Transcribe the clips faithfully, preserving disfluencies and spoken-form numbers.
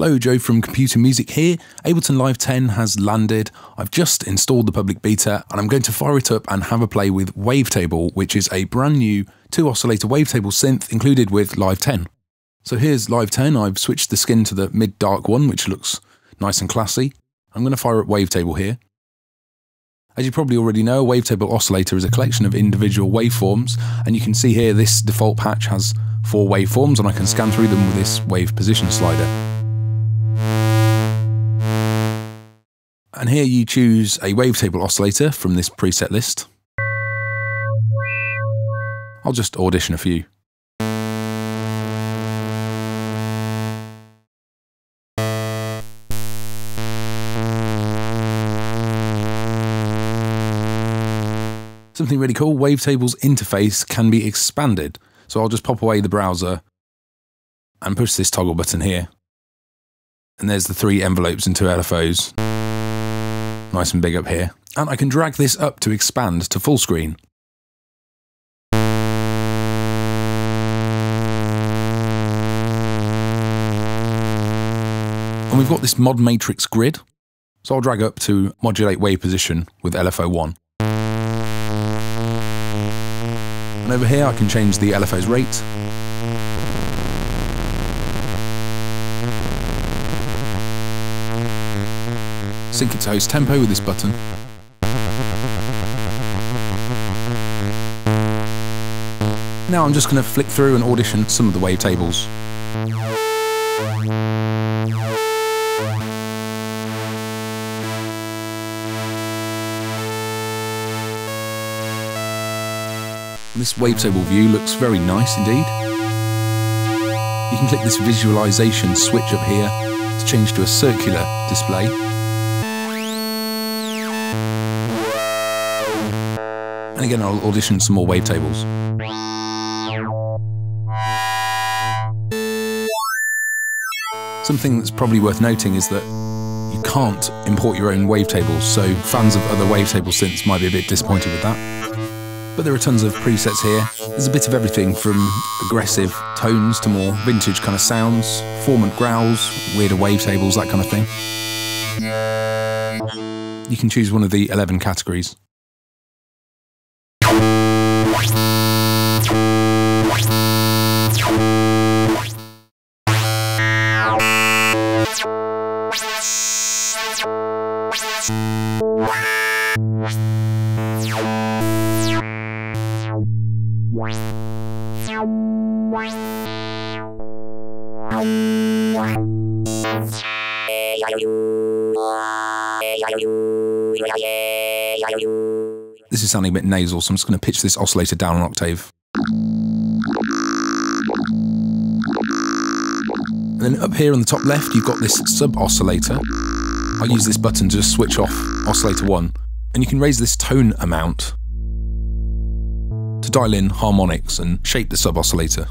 Hello, Joe from Computer Music here. Ableton Live ten has landed. I've just installed the public beta and I'm going to fire it up and have a play with Wavetable, which is a brand new two oscillator Wavetable synth included with Live ten. So here's Live ten. I've switched the skin to the mid-dark one, which looks nice and classy. I'm going to fire up Wavetable here. As you probably already know, a Wavetable oscillator is a collection of individual waveforms, and you can see here this default patch has four waveforms and I can scan through them with this wave position slider. And here you choose a Wavetable oscillator from this preset list. I'll just audition a few. Something really cool, Wavetable's interface can be expanded. So I'll just pop away the browser and push this toggle button here. And there's the three envelopes and two L F Os. Nice and big up here. And I can drag this up to expand to full screen. And we've got this mod matrix grid. So I'll drag up to modulate wave position with L F O one. And over here I can change the L F O's rate. Sync it to host tempo with this button. Now I'm just going to flick through and audition some of the wavetables. This wavetable view looks very nice indeed. You can click this visualization switch up here to change to a circular display. And again, I'll audition some more wavetables. Something that's probably worth noting is that you can't import your own wavetables, so fans of other wavetable synths might be a bit disappointed with that. But there are tons of presets here. There's a bit of everything from aggressive tones to more vintage kind of sounds, formant growls, weirder wavetables, that kind of thing. You can choose one of the eleven categories. This is sounding a bit nasal, so I'm just going to pitch this oscillator down an octave. And then up here on the top left, you've got this sub-oscillator. I'll use this button to just switch off oscillator one, and you can raise this tone amount to dial in harmonics and shape the sub-oscillator.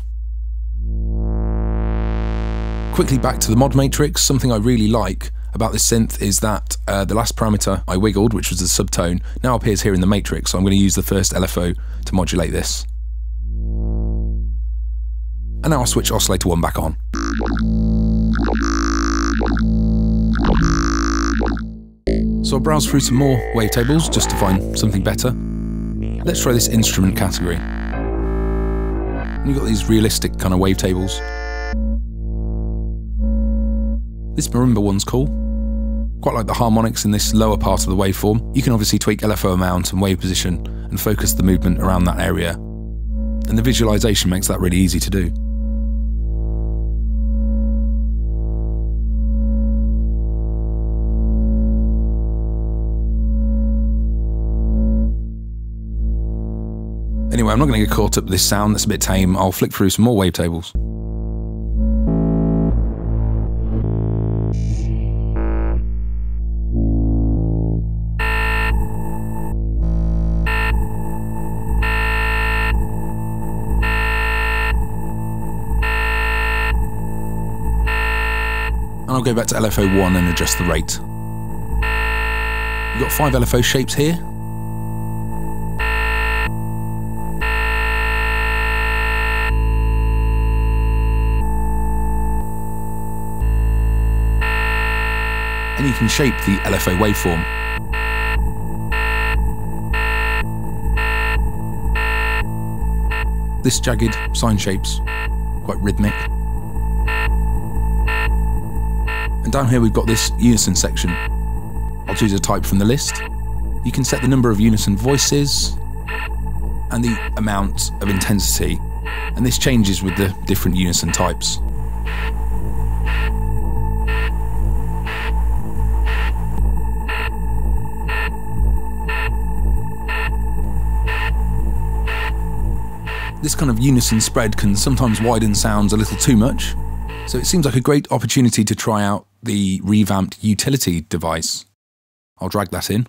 Quickly back to the mod matrix, something I really like about this synth is that uh, the last parameter I wiggled, which was the subtone, now appears here in the matrix, so I'm going to use the first L F O to modulate this. And now I'll switch oscillator one back on. So I'll browse through some more wavetables just to find something better. Let's try this instrument category. And you've got these realistic kind of wavetables. This marimba one's cool. Quite like the harmonics in this lower part of the waveform. You can obviously tweak L F O amount and wave position and focus the movement around that area. And the visualization makes that really easy to do. Anyway, I'm not going to get caught up with this sound, that's a bit tame. I'll flick through some more wavetables. And I'll go back to L F O one and adjust the rate. You've got five L F O shapes here. and you can shape the L F O waveform. This jagged sine shape's quite rhythmic. And down here we've got this unison section. I'll choose a type from the list. You can set the number of unison voices and the amount of intensity, and this changes with the different unison types. This kind of unison spread can sometimes widen sounds a little too much, so it seems like a great opportunity to try out the revamped utility device. I'll drag that in.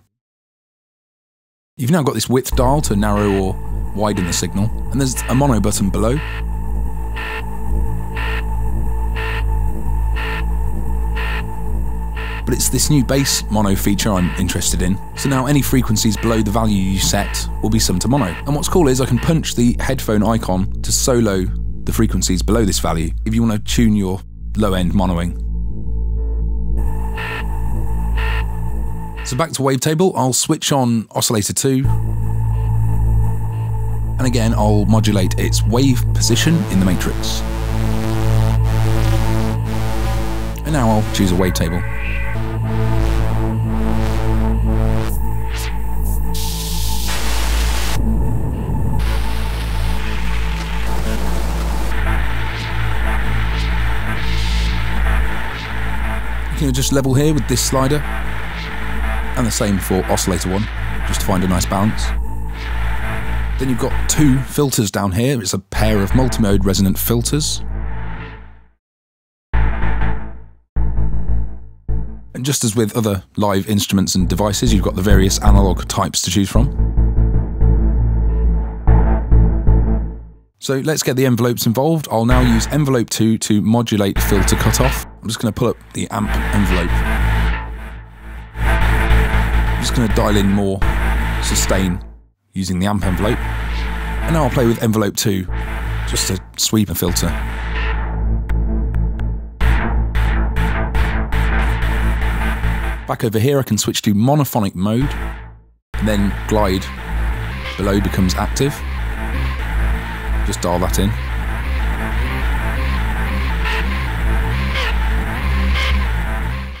You've now got this width dial to narrow or widen the signal, and there's a mono button below. But it's this new bass mono feature I'm interested in, so now any frequencies below the value you set will be summed to mono. And what's cool is I can punch the headphone icon to solo the frequencies below this value if you want to tune your low-end monoing. So back to Wavetable, I'll switch on oscillator two, and again I'll modulate its wave position in the matrix. And now I'll choose a wavetable. You can adjust level here with this slider, and the same for oscillator one, just to find a nice balance. Then you've got two filters down here. It's a pair of multimode resonant filters. And just as with other live instruments and devices, you've got the various analog types to choose from. So let's get the envelopes involved. I'll now use envelope two to modulate filter cutoff. I'm just going to pull up the amp envelope. I'm just going to dial in more sustain using the amp envelope. And now I'll play with envelope two, just to sweep a filter. Back over here I can switch to monophonic mode, and then glide below becomes active. Just dial that in.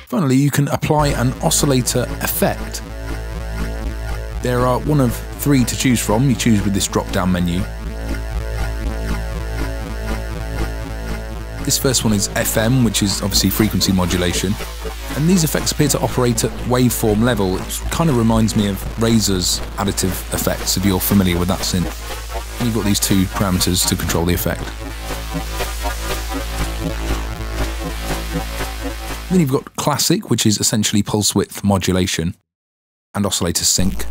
Finally, you can apply an oscillator effect. There are one of three to choose from. You choose with this drop-down menu. This first one is F M, which is obviously frequency modulation. And these effects appear to operate at waveform level. It kind of reminds me of Razor's additive effects, if you're familiar with that synth. And you've got these two parameters to control the effect. Then you've got classic, which is essentially pulse width modulation, and oscillator sync.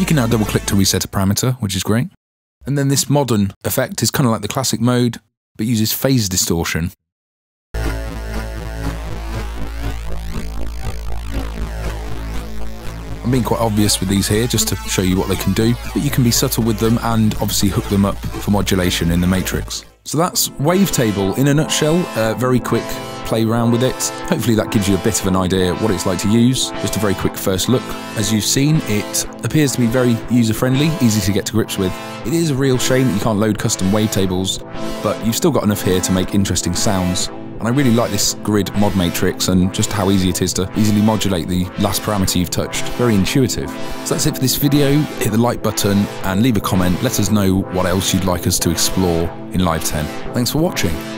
You can now double click to reset a parameter, which is great. And then this modern effect is kind of like the classic mode, but uses phase distortion. I'm being quite obvious with these here, just to show you what they can do, but you can be subtle with them and obviously hook them up for modulation in the matrix. So that's Wavetable in a nutshell, a very quick play around with it. Hopefully that gives you a bit of an idea what it's like to use. Just a very quick first look. As you've seen, it appears to be very user-friendly, easy to get to grips with. It is a real shame that you can't load custom wavetables, but you've still got enough here to make interesting sounds. And I really like this grid mod matrix and just how easy it is to easily modulate the last parameter you've touched. Very intuitive. So that's it for this video. Hit the like button and leave a comment. Let us know what else you'd like us to explore in Live ten. Thanks for watching.